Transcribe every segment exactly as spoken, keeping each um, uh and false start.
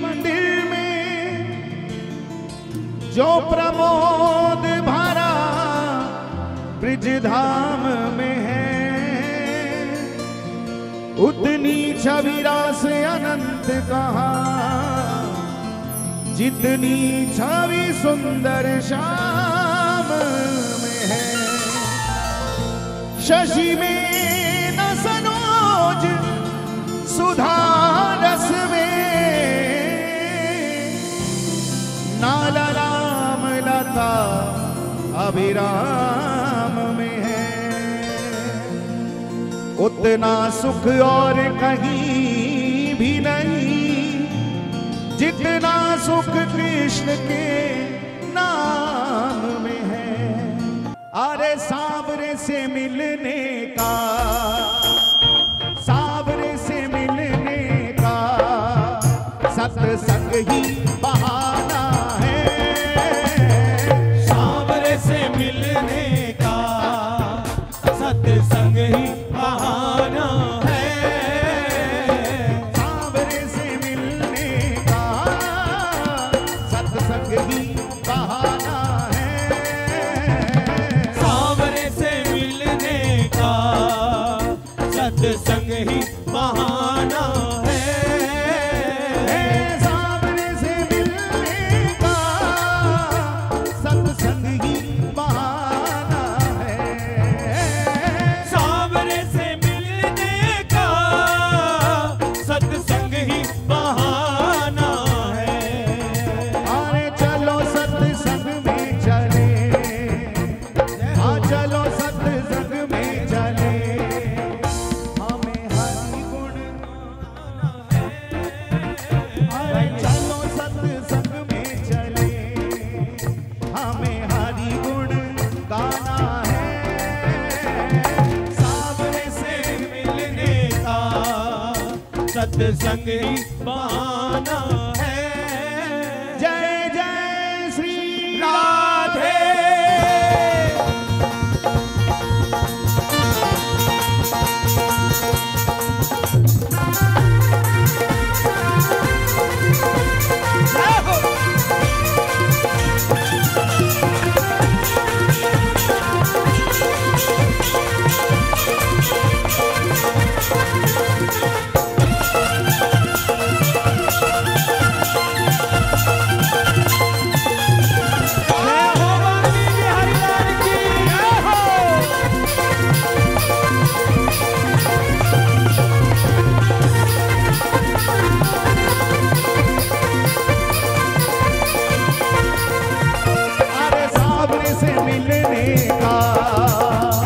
मंदिर में जो प्रमोद भरा ब्रिजधाम में है, उतनी छविरा से अनंत कहा जितनी छवि सुंदर शाम में है। शशि में न सनोज सुधा रस में, नाल राम लता अभिराम में है। उतना सुख और कहीं भी नहीं जितना सुख कृष्ण के नाम में है। अरे सांवरे से मिलने का, सांवरे से मिलने का सत्संग ही बहाना है। सांवरे से मिलने का सत्संग ही बहाना है। सांवरे से मिलने का सत्संग ही बहाना है। सांवरे से मिलने का सत्संग ही बहाना है। सामने से मिलने का सत्संग ही बहाना है। सामने से मिलने का सत्संग ही बहाना है। अरे चलो सत्संग में चले, आ चलो सत्संग में चले। सत्संग ही बहाना है। जय जय श्री राधे।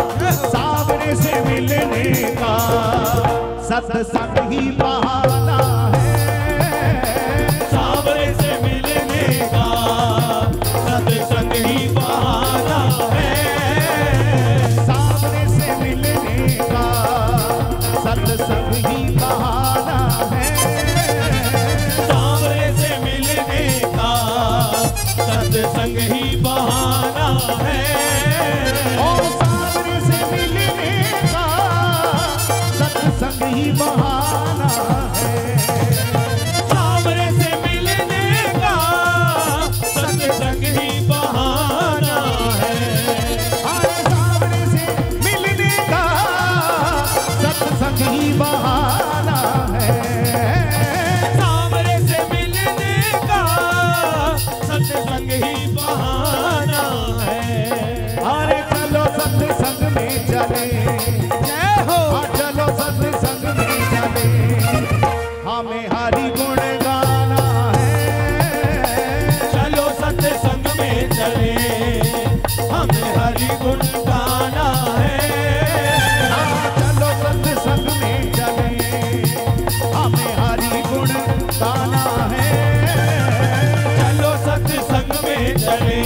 सत्संग ही बहाना है। सांवरे से मिलने का सत्संग ही बहाना है। सांवरे से मिलने का सत्संग ही बहाना है। सांवरे से मिलने का सत्संग ही बहाना है। सत्संग ही बहाना है। सांवरे से मिलने का सत्संग ही बहाना है। सांवरे से मिलने का सत्संग ही बहाना है। सांवरे से मिलने का सत्संग ही बहाना है। अरे चलो सत्संग में चले, चलो सत्संग में चले। हमें हरि गुण गाना है। चलो सत्संग में चले, हमें हरि गुण गाना है। चलो सत्संग में चले, हमें हरि गुण गाना है। चलो सत्संग में चले,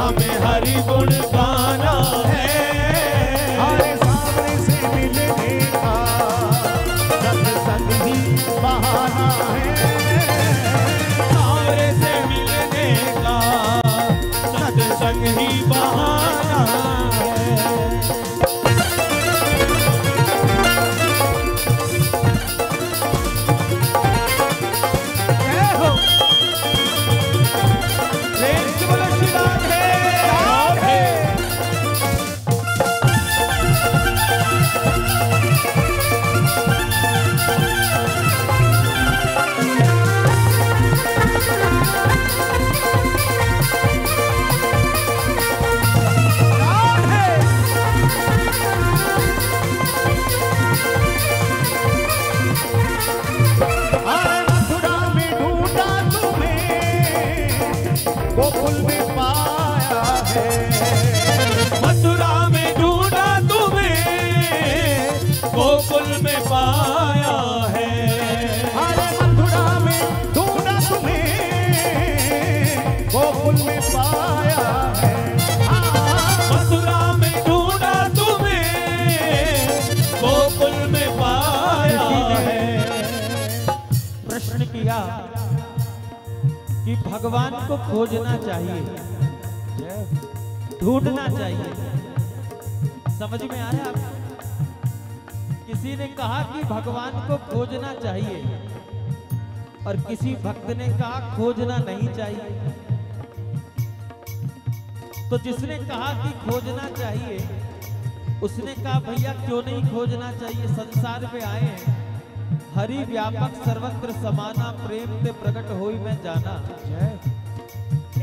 हमें हरि गुण गाना है। मिला कि भगवान को खोजना चाहिए, ढूंढना चाहिए। समझ में आ रहा है आपको? किसी ने कहा कि भगवान को खोजना चाहिए और किसी भक्त ने कहा खोजना नहीं चाहिए। तो जिसने कहा कि खोजना चाहिए उसने कहा भैया क्यों नहीं खोजना चाहिए, संसार में आए हैं। हरि व्यापक सर्वत्र समाना, प्रेम से प्रकट होई मैं जाना।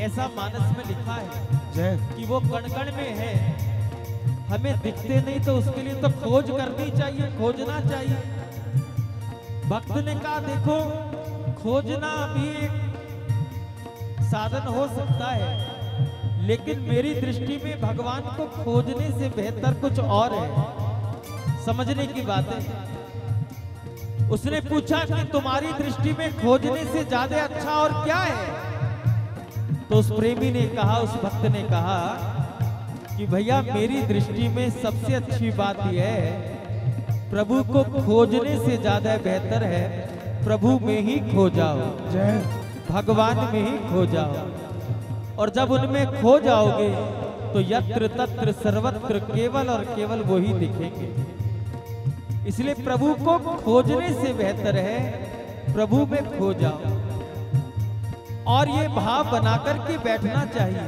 ऐसा मानस में लिखा है कि वो कण कण में है, हमें दिखते नहीं, तो उसके लिए तो खोज करनी चाहिए, खोजना चाहिए। भक्त ने कहा देखो खोजना भी एक साधन हो सकता है, लेकिन मेरी दृष्टि में भगवान को खोजने से बेहतर कुछ और है। समझने की बात है। उसने पूछा कि तुम्हारी दृष्टि में खोजने से ज्यादा अच्छा और क्या है? तो उस प्रेमी ने कहा, उस भक्त ने कहा कि भैया मेरी दृष्टि में सबसे अच्छी बात यह है, प्रभु को खोजने से ज्यादा बेहतर है प्रभु में ही खो जाओ, भगवान में ही खो जाओ। और जब उनमें खो जाओगे तो यत्र तत्र सर्वत्र केवल और केवल वो ही दिखेंगे। इसलिए प्रभु को खोजने से बेहतर है प्रभु में खो जाओ। और ये भाव बनाकर के बैठना चाहिए।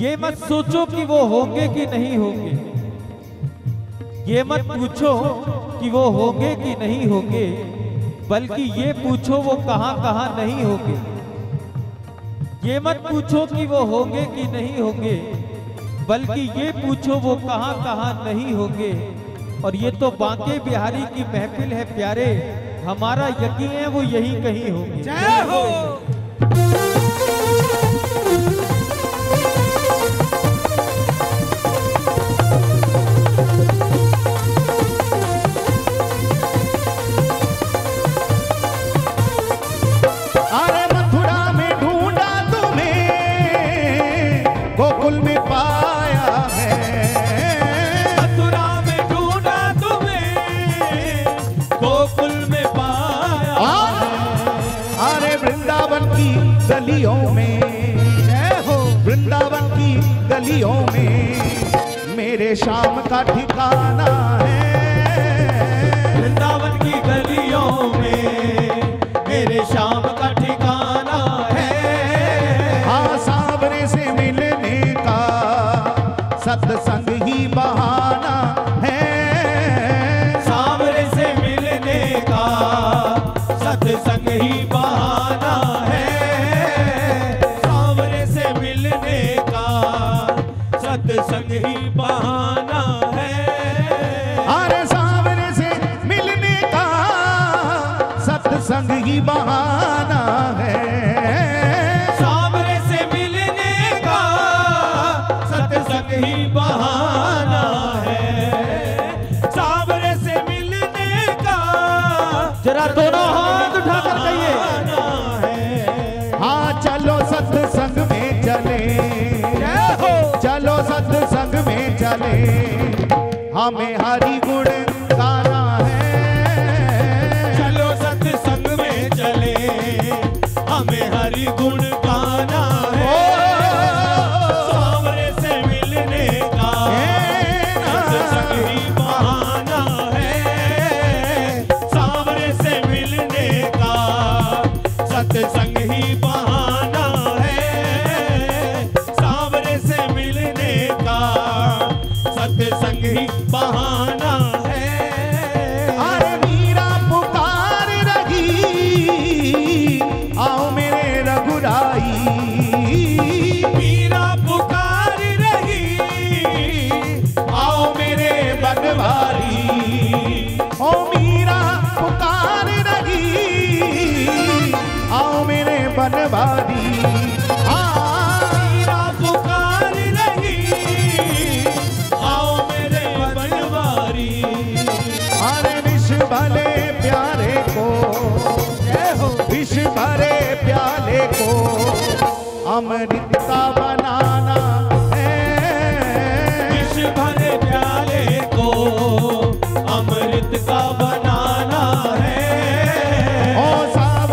ये मत सोचो कि वो होंगे कि नहीं होंगे, ये मत पूछो कि वो होंगे कि नहीं होंगे, बल्कि ये पूछो वो कहां कहां नहीं होंगे। ये मत पूछो कि वो होंगे कि नहीं होंगे, बल्कि ये पूछो वो कहां कहां नहीं होंगे। और ये तो बांके बिहारी की महफिल है प्यारे, हमारा यकीन है वो यही कहीं होंगे। जय हो। गलियों में हो, वृंदावन की गलियों में मेरे शाम का ठिकाना है। वृंदावन की गलियों में मेरे शाम का ठिकाना है। हाँ, सांवरे से मिलने का सत्संग ही बहाना है। सांवरे से मिलने का सत्संग ही बहाना है। संग ही बहाना है। अरे सांवरे से मिलने का सत्संग ही बहाना है। सांवरे से मिलने का सत्संग ही बहाना है। सांवरे से मिलने का जरा दोनों हाथ उठा कर कहिए, हाँ चलो सत्संग में चले, चलो सत्संग में चले, हमें हरि गुण गाना है। चलो सत्संग में चले, हमें हरि गुण गाना है। सांवरे से मिलने का सत्संग ही बहाना है। सांवरे से मिलने का सत्संग ही बहाना है। सत्संग ही बहाना है। अरे मीरा पुकार रही, आओ मेरे रघुराई। मीरा पुकार रही, आओ मेरे बनवारी। ओ मीरा पुकार रही, आओ मेरे बनवारी। भले प्यारे को विष भरे प्याले को अमृता बनाना है। विष भरे प्याले को अमृत का बनाना है। ओ साब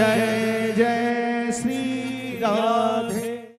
जय जय श्री राम।